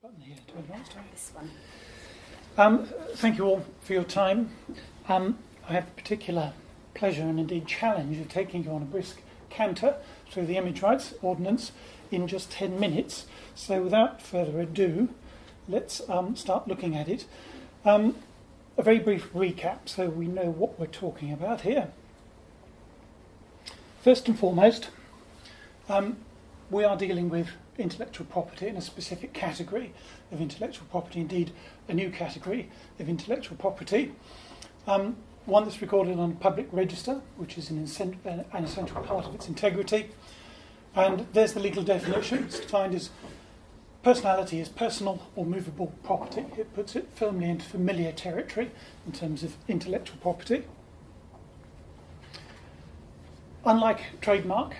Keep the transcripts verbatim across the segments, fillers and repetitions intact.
Button here to advance time. This one. Um, thank you all for your time. Um, I have the particular pleasure and indeed challenge of taking you on a brisk canter through the Image Rights Ordinance in just ten minutes. So without further ado, let's um, start looking at it. Um, a very brief recap so we know what we're talking about here. First and foremost, um, we are dealing with intellectual property in a specific category of intellectual property, indeed a new category of intellectual property, um, one that's recorded on a public register, which is an, an essential part of its integrity. And there's the legal definition. It's defined as personality is personal or movable property. It puts it firmly into familiar territory in terms of intellectual property. Unlike trademark,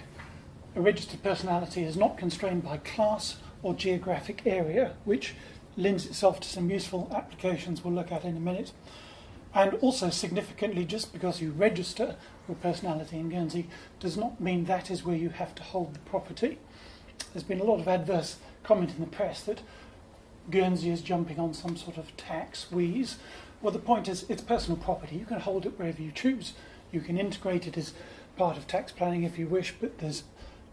a registered personality is not constrained by class or geographic area, which lends itself to some useful applications we'll look at in a minute. And also significantly, just because you register your personality in Guernsey does not mean that is where you have to hold the property. There's been a lot of adverse comment in the press that Guernsey is jumping on some sort of tax wheeze. Well, the point is it's personal property. You can hold it wherever you choose. You can integrate it as part of tax planning if you wish, but there's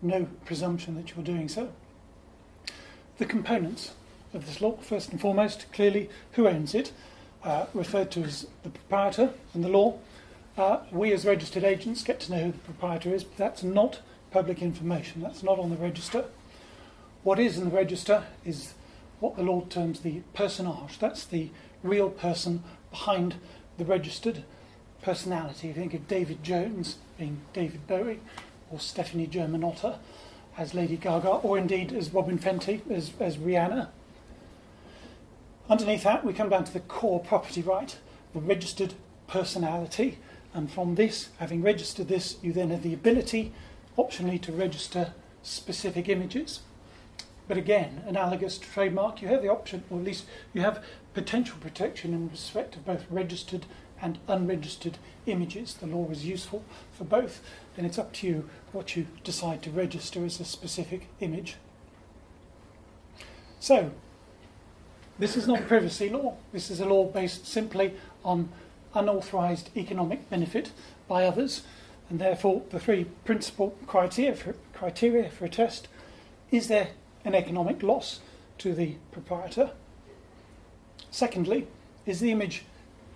no presumption that you're doing so. The components of this law, first and foremost, clearly who owns it, uh, referred to as the proprietor in the law. Uh, we as registered agents get to know who the proprietor is, but that's not public information, that's not on the register. What is in the register is what the law terms the personage, that's the real person behind the registered personality. Think of David Jones being David Bowie, or Stephanie Germanotta as Lady Gaga, or indeed as Robin Fenty, as, as Rihanna. Underneath that, we come down to the core property right, the registered personality. And from this, having registered this, you then have the ability, optionally, to register specific images. But again, analogous to trademark, you have the option, or at least you have potential protection in respect of both registered and unregistered images. The law is useful for both, and it's up to you what you decide to register as a specific image. So, this is not a privacy law. This is a law based simply on unauthorised economic benefit by others, and therefore the three principal criteria for, criteria for a test: is there an economic loss to the proprietor? Secondly, is the image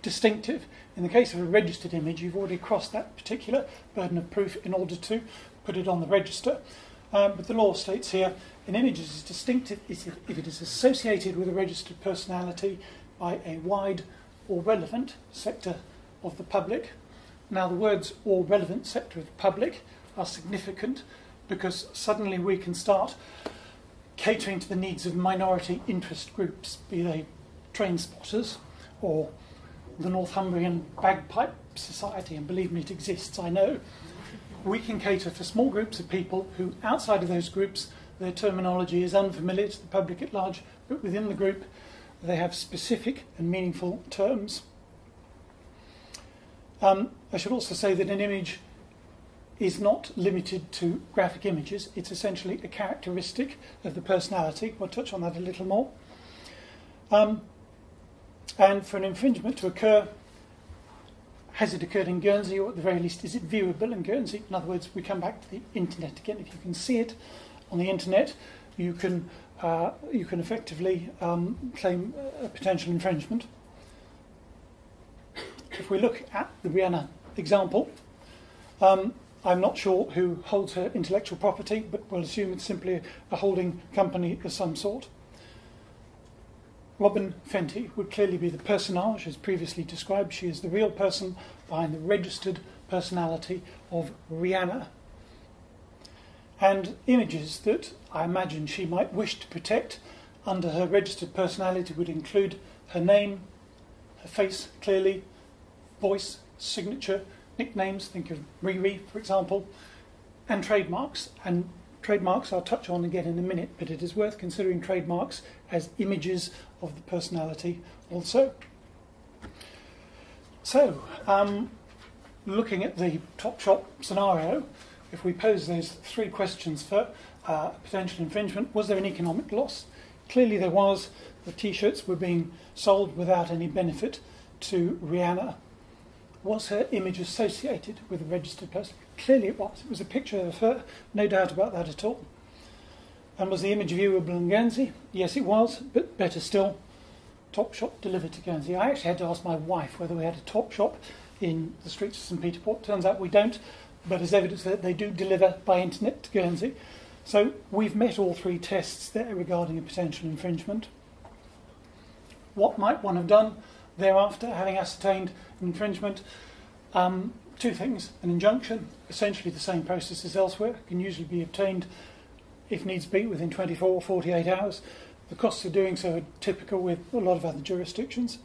distinctive? In the case of a registered image, you've already crossed that particular burden of proof in order to put it on the register. Um, but the law states here, an image is distinctive if it is associated with a registered personality by a wide or relevant sector of the public. Now the words "or relevant sector of the public" are significant because suddenly we can start catering to the needs of minority interest groups, be they train spotters or the Northumbrian Bagpipe Society, and believe me, it exists, I know. We can cater for small groups of people who, outside of those groups, their terminology is unfamiliar to the public at large, but within the group, they have specific and meaningful terms. Um, I should also say that an image is not limited to graphic images. It's essentially a characteristic of the personality. We'll touch on that a little more. Um, And for an infringement to occur, has it occurred in Guernsey, or at the very least, is it viewable in Guernsey? In other words, we come back to the internet again. If you can see it on the internet, you can, uh, you can effectively um, claim a potential infringement. If we look at the Rihanna example, um, I'm not sure who holds her intellectual property, but we'll assume it's simply a holding company of some sort. Robin Fenty would clearly be the personage, as previously described. She is the real person behind the registered personality of Rihanna. And images that I imagine she might wish to protect under her registered personality would include her name, her face clearly, voice, signature, nicknames, think of Riri for example, and trademarks. And trademarks I'll touch on again in a minute, but it is worth considering trademarks as images of the personality also. So, um, looking at the Topshop scenario, if we pose those three questions for uh, potential infringement, was there an economic loss? Clearly there was. The T-shirts were being sold without any benefit to Rihanna. Was her image associated with a registered person? Clearly it was. It was a picture of her, no doubt about that at all. And was the image viewable in Guernsey? Yes, it was, but better still, Topshop delivered to Guernsey. I actually had to ask my wife whether we had a Topshop in the streets of St Peterport. Turns out we don't, but as evidence that they do deliver by internet to Guernsey. So we've met all three tests there regarding a potential infringement. What might one have done thereafter, having ascertained infringement? Um, two things. An injunction, essentially the same process as elsewhere, can usually be obtained, if needs be, within twenty-four or forty-eight hours. The costs of doing so are typical with a lot of other jurisdictions.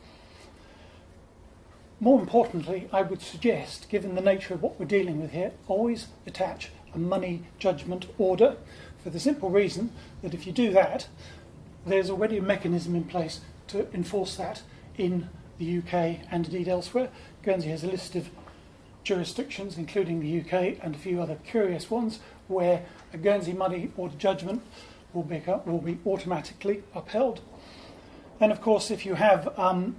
More importantly, I would suggest, given the nature of what we're dealing with here, always attach a money judgment order, for the simple reason that if you do that, there's already a mechanism in place to enforce that in the U K and indeed elsewhere. Guernsey has a list of jurisdictions, including the U K and a few other curious ones, where a Guernsey money order judgment will be, will be automatically upheld. And of course, if you have um,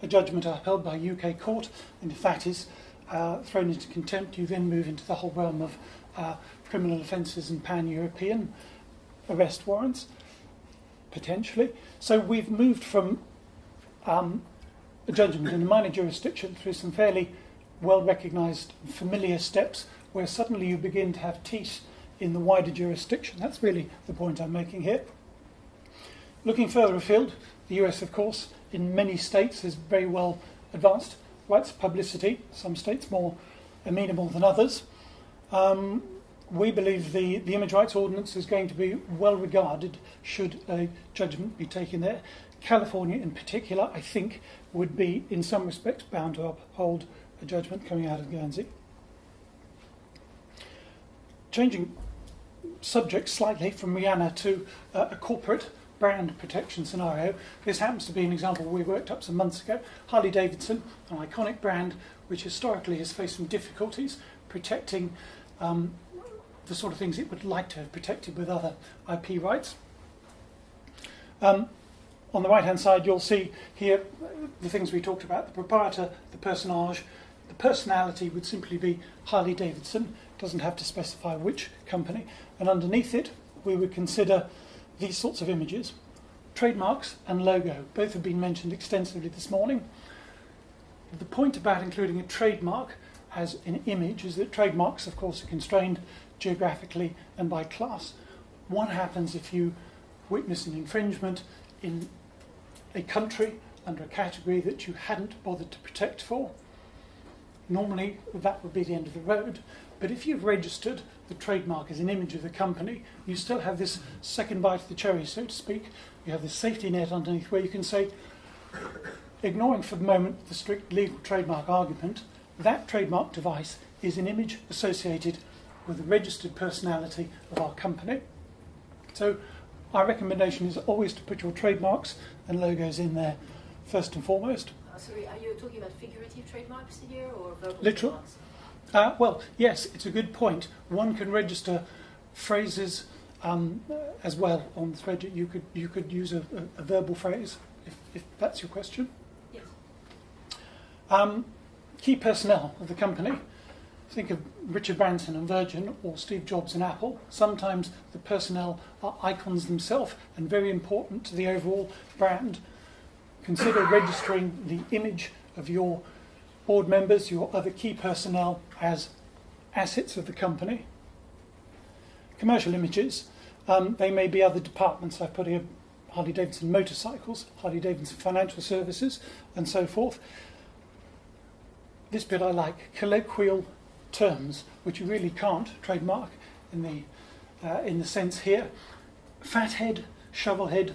a judgment upheld by a U K court, and if that is uh, thrown into contempt, you then move into the whole realm of uh, criminal offences and pan-European arrest warrants, potentially. So we've moved from um, a judgment in a minor jurisdiction through some fairly well-recognised, familiar steps where suddenly you begin to have teeth in the wider jurisdiction. That's really the point I'm making here. Looking further afield, the U S, of course, in many states is very well advanced rights publicity, some states more amenable than others. Um, we believe the, the Image Rights Ordinance is going to be well regarded should a judgment be taken there. California in particular, I think, would be in some respects bound to uphold a judgment coming out of Guernsey. Changing subject slightly from Rihanna to uh, a corporate brand protection scenario. This happens to be an example we worked up some months ago. Harley-Davidson, an iconic brand which historically has faced some difficulties protecting um, the sort of things it would like to have protected with other I P rights. Um, on the right-hand side you'll see here the things we talked about, the proprietor, the personage. The personality would simply be Harley-Davidson, doesn't have to specify which company, and underneath it we would consider these sorts of images. Trademarks and logo, both have been mentioned extensively this morning. The point about including a trademark as an image is that trademarks, of course, are constrained geographically and by class. What happens if you witness an infringement in a country under a category that you hadn't bothered to protect for? Normally, that would be the end of the road. But if you've registered the trademark as an image of the company, you still have this second bite of the cherry, so to speak. You have this safety net underneath where you can say, ignoring for the moment the strict legal trademark argument, that trademark device is an image associated with the registered personality of our company. So our recommendation is always to put your trademarks and logos in there first and foremost. Sorry, are you talking about figurative trademarks here or verbal Literal. trademarks? Uh, well, yes, it's a good point. One can register phrases um, as well on the thread. You could, you could use a, a, a verbal phrase, if, if that's your question. Yes. Um, key personnel of the company. Think of Richard Branson and Virgin or Steve Jobs and Apple. Sometimes the personnel are icons themselves and very important to the overall brand. Consider registering the image of your board members, your other key personnel, as assets of the company. Commercial images, um, they may be other departments. I've put here Harley-Davidson motorcycles, Harley-Davidson financial services, and so forth. This bit I like, colloquial terms, which you really can't trademark in the, uh, in the sense here. Fathead, shovelhead,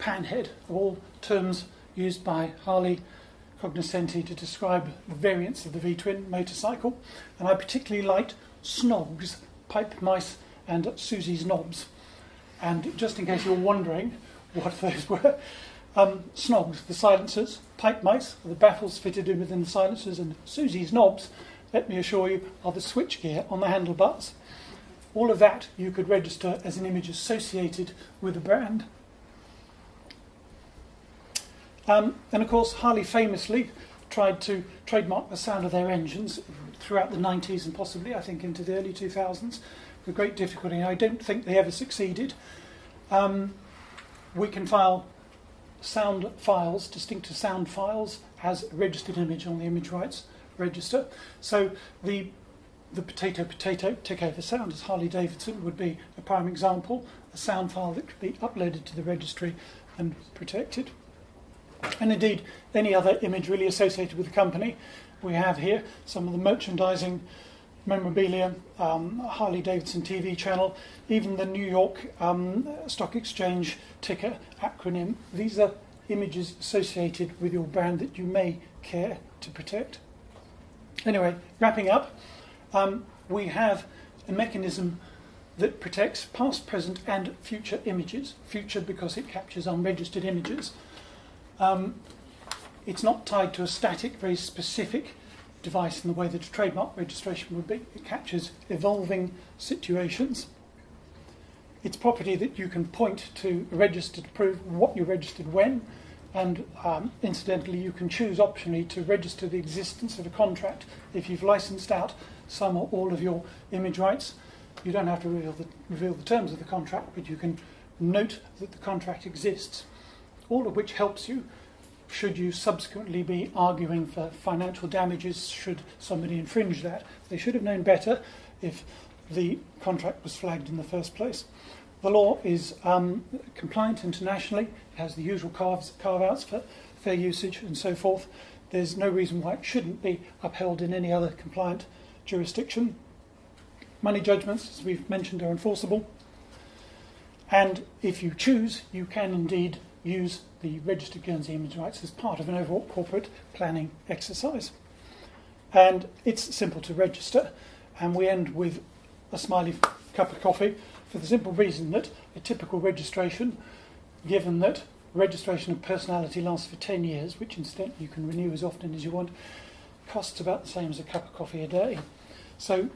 panhead are all terms used by Harley Cognoscenti to describe the variants of the V-twin motorcycle, and I particularly liked snogs, pipe mice, and Susie's knobs. And just in case you're wondering what those were, um, snogs, the silencers, pipe mice, the baffles fitted in within the silencers, and Susie's knobs, let me assure you, are the switchgear on the handlebars. All of that you could register as an image associated with the brand. Um, and of course, Harley famously tried to trademark the sound of their engines throughout the nineties and possibly, I think, into the early two thousands with great difficulty. And I don't think they ever succeeded. Um, we can file sound files, distinctive sound files, as a registered image on the Image Rights Register. So the the potato potato takeover sound as Harley-Davidson would be a prime example, a sound file that could be uploaded to the registry and protected. And indeed, any other image really associated with the company. We have here some of the merchandising, memorabilia, um, Harley-Davidson T V channel, even the New York um, Stock Exchange ticker acronym. These are images associated with your brand that you may care to protect. Anyway, wrapping up, um, we have a mechanism that protects past, present and future images. Future because it captures unregistered images. Um, it's not tied to a static, very specific device in the way that a trademark registration would be. It captures evolving situations. It's property that you can point to a register to prove what you registered when, and um, incidentally you can choose optionally to register the existence of a contract if you've licensed out some or all of your image rights. You don't have to reveal the, reveal the terms of the contract, but you can note that the contract exists. All of which helps you should you subsequently be arguing for financial damages should somebody infringe that. They should have known better if the contract was flagged in the first place. The law is um, compliant internationally. It has the usual carve-outs carve for fair usage and so forth. There's no reason why it shouldn't be upheld in any other compliant jurisdiction. Money judgments, as we've mentioned, are enforceable. And if you choose, you can indeed use the registered Guernsey image rights as part of an overall corporate planning exercise. And it's simple to register, and we end with a smiley cup of coffee for the simple reason that a typical registration, given that registration of personality lasts for ten years, which incidentally you can renew as often as you want, costs about the same as a cup of coffee a day. So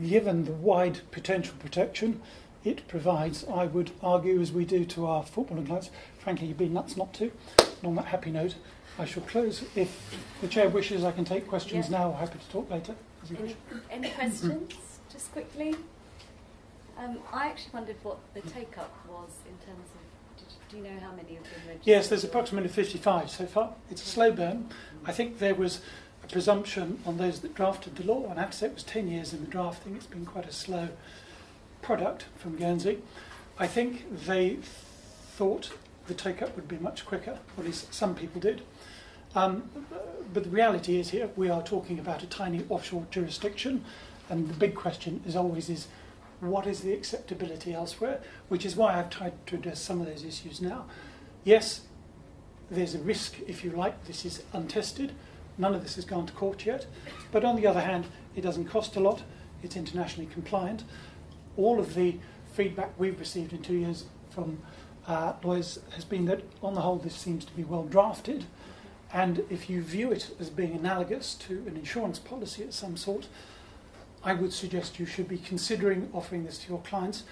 given the wide potential protection it provides, I would argue, as we do to our footballing clients, frankly, you'd be nuts not to. And on that happy note, I shall close. If the Chair wishes, I can take questions yeah. now. Or happy to talk later. As you any, wish. any questions, just quickly? Um, I actually wondered what the take-up was in terms of, did, do you know how many have been registered? Yes, there's approximately fifty-five so far. It's a slow burn. I think there was a presumption on those that drafted the law, and I have to say it was ten years in the drafting. It's been quite a slow product from Guernsey. I think they thought the take-up would be much quicker, or at least some people did. Um, but the reality is here, we are talking about a tiny offshore jurisdiction, and the big question is always is, what is the acceptability elsewhere? Which is why I've tried to address some of those issues now. Yes, there's a risk, if you like, this is untested. None of this has gone to court yet. But on the other hand, it doesn't cost a lot. It's internationally compliant. All of the feedback we've received in two years from uh, lawyers has been that, on the whole, this seems to be well drafted. And if you view it as being analogous to an insurance policy of some sort, I would suggest you should be considering offering this to your clients,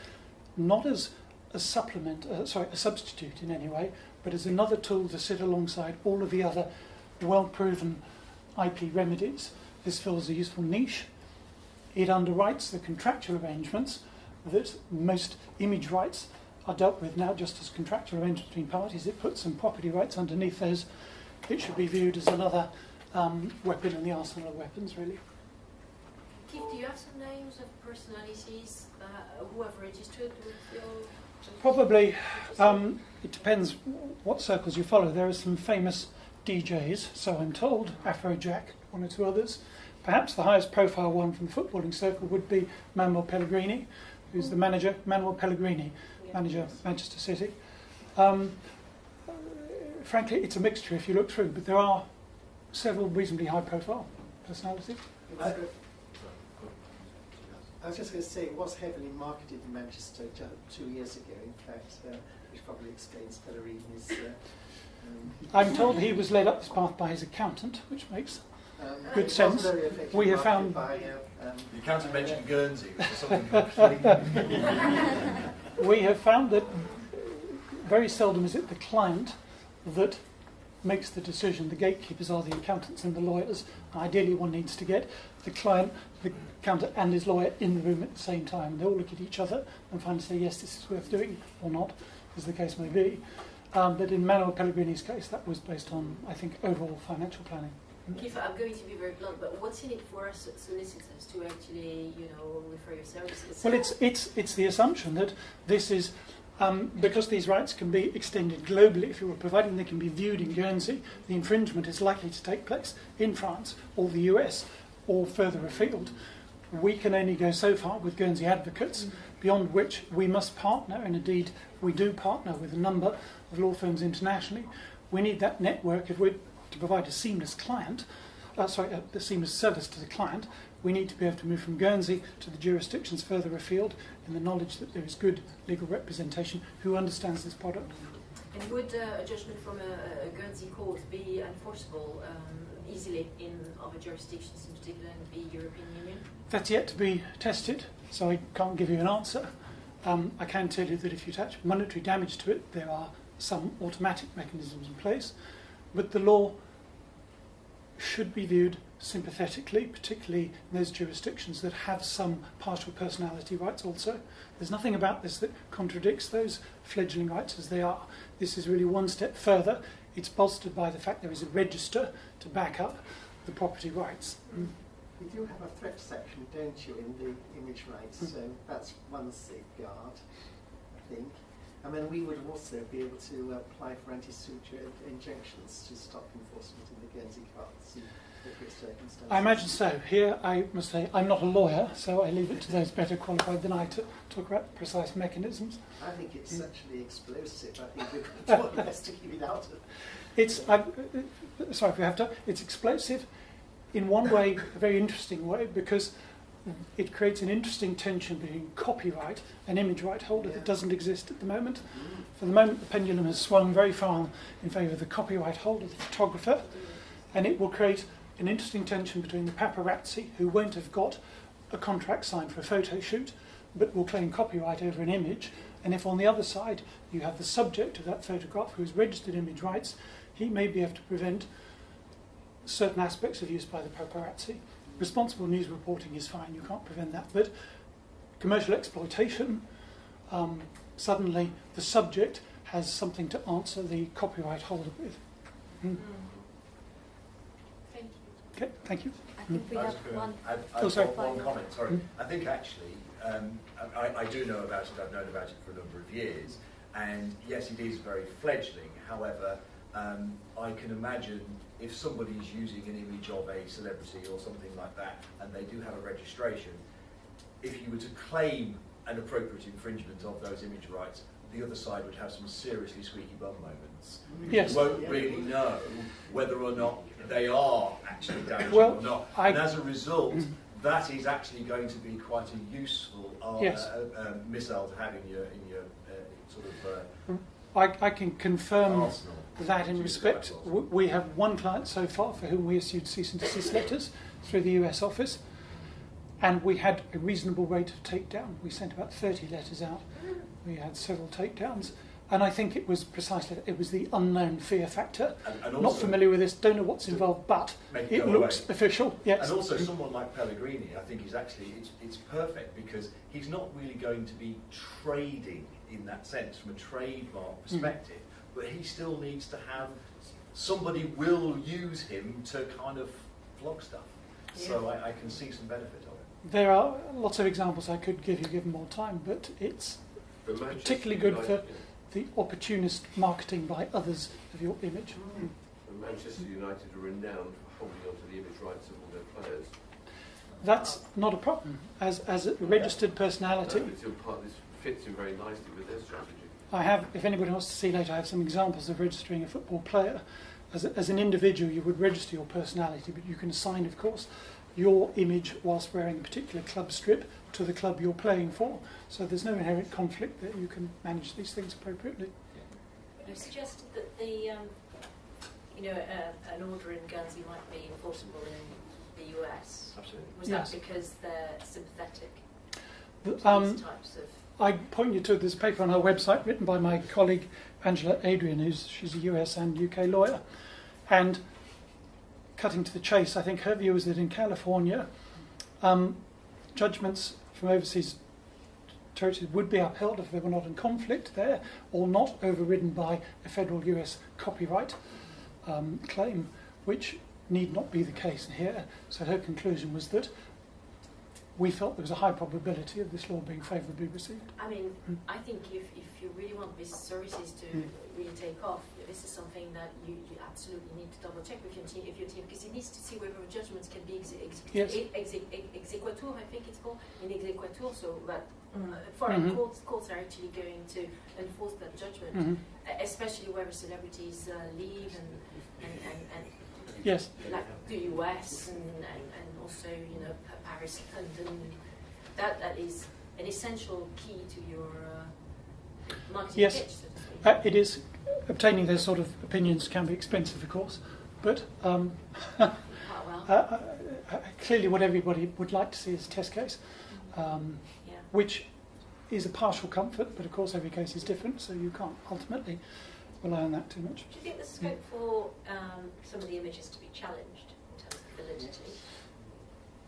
not as a supplement, uh, sorry, a substitute in any way, but as another tool to sit alongside all of the other well-proven I P remedies. This fills a useful niche. It underwrites the contractual arrangements that most image rights are dealt with now just as contractual arrangements between parties. It puts some property rights underneath those. It should be viewed as another um, weapon in the arsenal of weapons, really. Keith, do you have some names of personalities uh, who have registered with your... Probably. Um, it depends what circles you follow. There are some famous D Js, so I'm told, Afrojack, one or two others. Perhaps the highest profile one from the footballing circle would be Manuel Pellegrini, who's the manager, Manuel Pellegrini, yeah, manager of Manchester City. Um, frankly, it's a mixture if you look through, but there are several reasonably high profile personalities. I, I was just going to say, it was heavily marketed in Manchester two years ago, in fact, uh, which probably explains Pellegrini's... Uh, um, I'm told he was led up this path by his accountant, which makes... Um, Good sense. We have found. By, uh, um, you can't have mentioned Guernsey, which is something. We have found that very seldom is it the client that makes the decision. The gatekeepers are the accountants and the lawyers. Ideally, one needs to get the client, the accountant and his lawyer in the room at the same time. They all look at each other and finally say, yes, this is worth doing, or not, as the case may be. Um, but in Manuel Pellegrini's case, that was based on, I think, overall financial planning. Kiefer, I'm going to be very blunt, but what's in it for us solicitors to actually, you know, refer your services? Well, it's, it's, it's the assumption that this is, um, because these rights can be extended globally, if you were providing they can be viewed in Guernsey, the infringement is likely to take place in France or the U S or further afield. We can only go so far with Guernsey advocates, mm-hmm. beyond which we must partner, and indeed we do partner with a number of law firms internationally. We need that network if we're to provide a seamless client, uh, sorry, a, a seamless service to the client. We need to be able to move from Guernsey to the jurisdictions further afield in the knowledge that there is good legal representation who understands this product. And would uh, a judgment from a, a Guernsey court be enforceable um, easily in other jurisdictions, in particular in the European Union? That's yet to be tested, so I can't give you an answer. Um, I can tell you that if you attach monetary damage to it, there are some automatic mechanisms in place. But the law should be viewed sympathetically, particularly in those jurisdictions that have some partial personality rights also. There's nothing about this that contradicts those fledgling rights as they are. This is really one step further. It's bolstered by the fact there is a register to back up the property rights. Mm. You do have a threat section, don't you, in the image rights, mm. so that's one safeguard, I think. And then we would also be able to apply for anti-suture injunctions to stop enforcement in the Guernsey courts in appropriate circumstances. I imagine so. Here I must say I'm not a lawyer, so I leave it to those better qualified than I to talk about precise mechanisms. I think it's mm. actually explosive. I think we've got the best to keep it out of it. It's, I, sorry if we have to, it's explosive in one way, a very interesting way, because it creates an interesting tension between copyright and image right holder yeah. that doesn't exist at the moment. Mm-hmm. For the moment, the pendulum has swung very far in favour of the copyright holder, the photographer, and it will create an interesting tension between the paparazzi, who won't have got a contract signed for a photo shoot, but will claim copyright over an image, and if on the other side you have the subject of that photograph who is registered image rights, he may be able to prevent certain aspects of use by the paparazzi. Responsible news reporting is fine, you can't prevent that, but commercial exploitation, um, suddenly the subject has something to answer the copyright holder with. Mm. Mm. Thank you. Okay, thank you. I think mm. we have one. I've, I've oh, sorry. Got one comment, sorry. Mm. I think actually, um, I, I do know about it, I've known about it for a number of years, and yes, it is very fledgling, however, Um, I can imagine if somebody is using an image of a celebrity or something like that, and they do have a registration, if you were to claim an appropriate infringement of those image rights, the other side would have some seriously squeaky bum moments. Yes. You won't really know whether or not they are actually damaging well, or not. I... And as a result, that is actually going to be quite a useful uh, yes. uh, uh, missile to have in your, in your uh, sort of... Uh, mm. I, I can confirm Arsenal. that in respect. We have one client so far for whom we issued cease and desist letters through the U S office, and we had a reasonable rate of takedown. We sent about thirty letters out. We had several takedowns, and I think it was precisely it was the unknown fear factor. And, and also, not familiar with this, don't know what's involved, but it, it looks away. official. Yes. And also, someone like Pellegrini, I think, is actually it's, it's perfect because he's not really going to be trading in that sense, from a trademark perspective, mm. but he still needs to have, somebody will use him to kind of flog stuff. Yeah. So I, I can see some benefit of it. There are lots of examples I could give you, given more time, but it's particularly good United, for yeah. the opportunist marketing by others of your image. Mm. And Manchester United are renowned for holding on to the image rights of all their players. That's not a problem, as, as a registered yeah. personality. No, it's still part of this fits in very nicely with their strategy. I have, if anybody wants to see later, I have some examples of registering a football player. As, a, as an individual, you would register your personality, but you can assign, of course, your image whilst wearing a particular club strip to the club you're playing for. So there's no inherent conflict there. You can manage these things appropriately. You suggested that the, um, you know, uh, an order in Guernsey might be enforceable in the U S. Absolutely. Was yes. that because they're sympathetic the, to um, these types of... I point you to this paper on our website written by my colleague Angela Adrian, who's she's a U S and U K lawyer. And cutting to the chase, I think her view is that in California, um, judgments from overseas territories would be upheld if they were not in conflict there, or not overridden by a federal U S copyright um, claim, which need not be the case here. So her conclusion was that we felt there was a high probability of this law being favourably received. I mean, mm. I think if, if you really want business services to mm. really take off, this is something that you, you absolutely need to double check with your team, if your team, because you need to see whether judgments can be ex ex yes. ex ex exequatur, I think it's called, in exequatur, so that mm. uh, foreign mm -hmm. courts, courts are actually going to enforce that judgment, mm -hmm. especially where celebrities uh, leave and, and, and, and Yes. like the U S and, and, and also, you know, Paris, London. That that is an essential key to your uh, marketing yes. pitch. So uh, it is. Obtaining those sort of opinions can be expensive, of course, but um, oh, well. uh, uh, clearly, what everybody would like to see is a test case, um, yeah. which is a partial comfort. But of course, every case is different, so you can't ultimately rely on that too much. Do you think there's scope yeah. for um, some of the images to be challenged in terms of validity?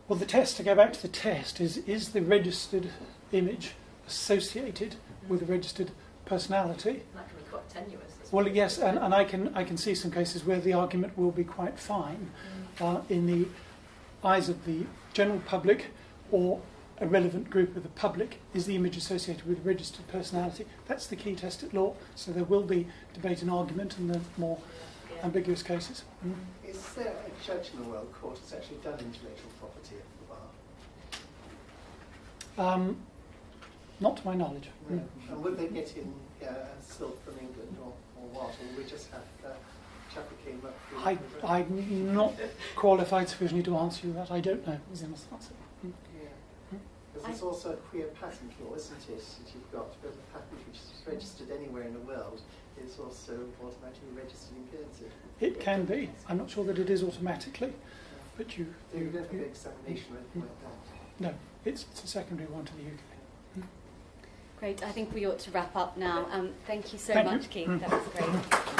Well, the test, to go back to the test, is is the registered image associated mm-hmm. with a registered personality? That can be quite tenuous. Well, yes, and, and I can I can see some cases where the argument will be quite fine mm-hmm. uh, in the eyes of the general public or a relevant group of the public. Is the image associated with registered personality? That's the key test at law, so there will be debate and argument in the more yeah. ambiguous cases. Mm. Is there a judge in the world court that's actually done intellectual property at the bar? Um, not to my knowledge. No. Mm. And would they get in uh, silk from England or, or what? Or would we just have uh, Chapel came up I, I'm not qualified sufficiently to answer you that. I don't know. Is the answer. Mm. Because it's also a queer patent law, isn't it, that you've got? But a patent which is registered anywhere in the world is also automatically registered in Guernsey. It can be. I'm not sure that it is automatically, yeah. but you... So you, you don't have an examination or anything like that? No, it's, it's a secondary one to the U K. Great, I think we ought to wrap up now. Um, thank you so thank much, you. Keith. Mm. That was great.